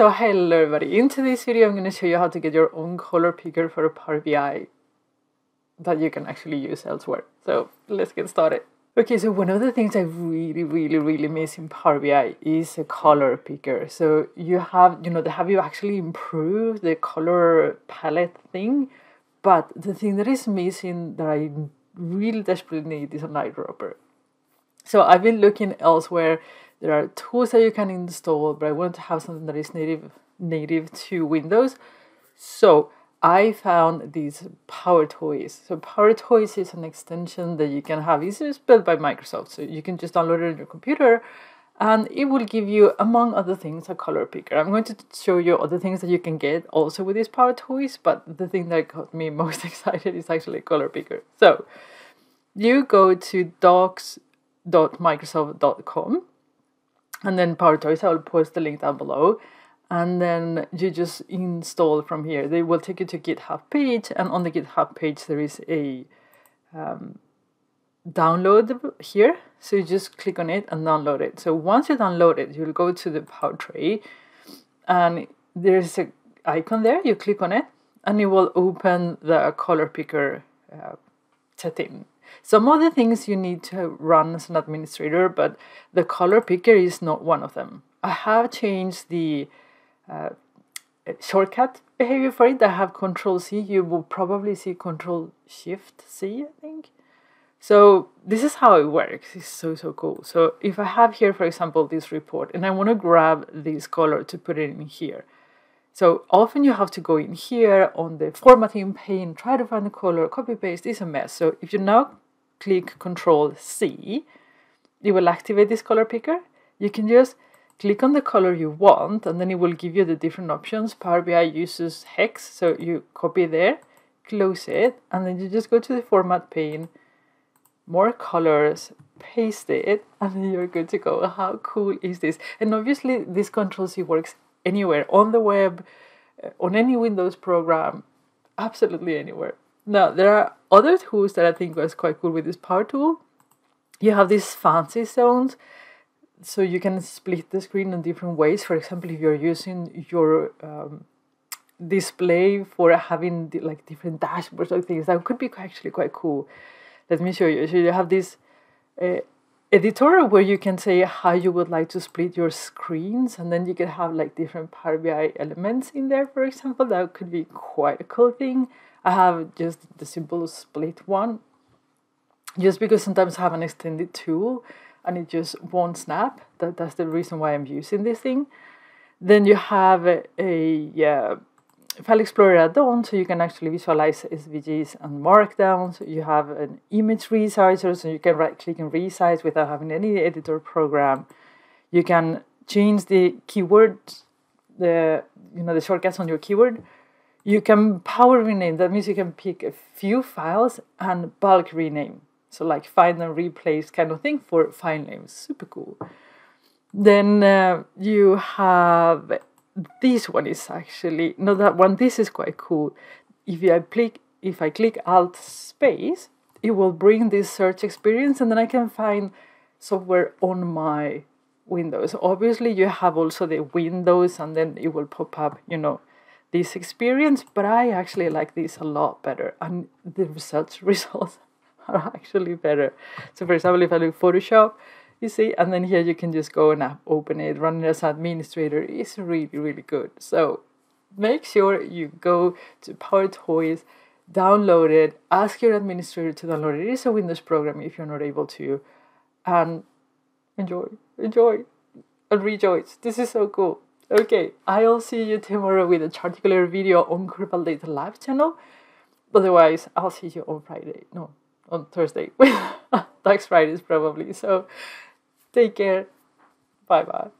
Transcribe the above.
So hello everybody, in today's video I'm going to show you how to get your own color picker for Power BI that you can actually use elsewhere. So let's get started. Okay, so one of the things I really miss in Power BI is a color picker. So you have, have you actually improved the color palette thing? But the thing that is missing that I really desperately need is an eyedropper. So I've been looking elsewhere. There are tools that you can install, but I want to have something that is native to Windows. So I found these PowerToys. So PowerToys is an extension that you can have. It's built by Microsoft, so you can just download it on your computer, and it will give you, among other things, a color picker. I'm going to show you other things that you can get also with these PowerToys, but the thing that got me most excited is actually a color picker. So you go to docs.microsoft.com and then PowerToys. I'll post the link down below, and then you just install from here. They will take you to GitHub page, and on the GitHub page there is a download here, so you just click on it and download it. So once you download it, you'll go to the PowerTray, and there's an icon there. You click on it and it will open the color picker setting. Some other things you need to run as an administrator, but the color picker is not one of them. I have changed the shortcut behavior for it. I have Control-C. You will probably see Control-Shift-C, I think. So this is how it works. It's so cool. So if I have here, for example, this report, and I want to grab this color to put it in here. So often you have to go in here on the formatting pane, try to find the color, copy paste, it's a mess. So if you now click Control-C, it will activate this color picker. You can just click on the color you want, and then it will give you the different options. Power BI uses hex, so you copy there, close it, and then you just go to the format pane, more colors, paste it, and then you're good to go. How cool is this? And obviously this Control-C works anywhere, on the web, on any Windows program, absolutely anywhere. Now, there are other tools that I think was quite cool with this power tool. You have these fancy zones, so you can split the screen in different ways. For example, if you're using your display for having like different dashboards or things, that could be actually quite cool. Let me show you. So you have this editor where you can say how you would like to split your screens, and then you can have like different Power BI elements in there, for example. That could be quite a cool thing. I have just the simple split one, just because sometimes I have an extended tool and it just won't snap. That's the reason why I'm using this thing. Then you have a File Explorer add-on, so you can actually visualize SVGs and markdowns. You have an image resizer, so you can right-click and resize without having any editor program. You can change the keywords, the shortcuts on your keyword. You can power rename. That means you can pick a few files and bulk rename, so like find and replace kind of thing for file names. Super cool. Then you have this one is actually, no, that one, this is quite cool. If I click Alt space, it will bring this search experience, and then I can find software on my Windows. Obviously you have also the Windows, and then it will pop up, this experience, but I actually like this a lot better, and the search results are actually better. So for example, if I look Photoshop, you see, and then here you can just go and open it, run it as administrator. It's really good. So make sure you go to PowerToys, download it, ask your administrator to download it. It is a Windows program if you're not able to, and enjoy and rejoice. This is so cool. Okay, I'll see you tomorrow with a particular video on Curbal Data Live channel. Otherwise, I'll see you on Friday. No, on Thursday. Tax Fridays probably. So take care. Bye-bye.